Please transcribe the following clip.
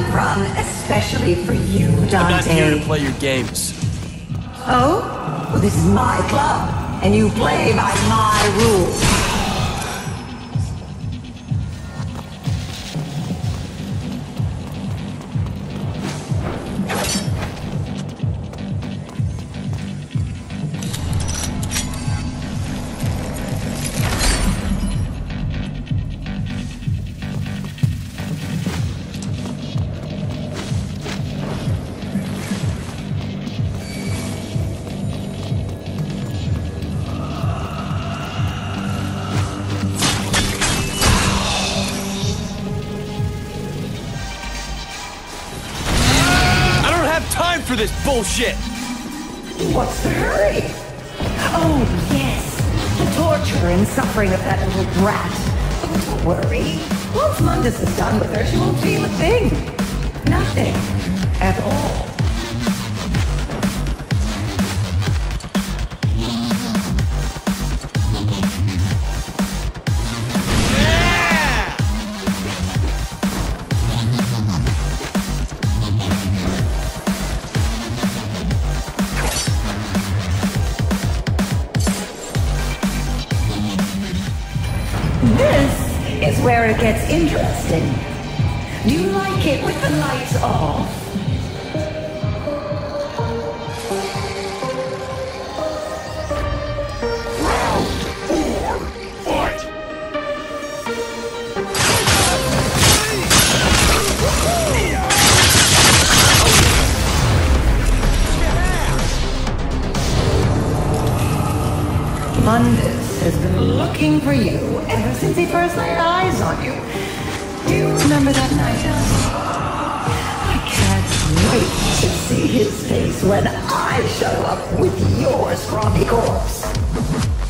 chocolate rum, especially for you, Dante. I'm not here to play your games. Oh? Well, this is my club, and you play by my rules. This bullshit! What's the hurry? Oh, yes. The torture and suffering of that little brat. Don't worry. Once Mundus is done with her, she won't feel a thing. Nothing. At all. This is where it gets interesting. Do you like it with the lights off? Round 4, fight! Mundus has been looking for you ever since he first laid eyes on you. Do you remember that night, Dante? I can't wait to see his face when I show up with your scrawny corpse.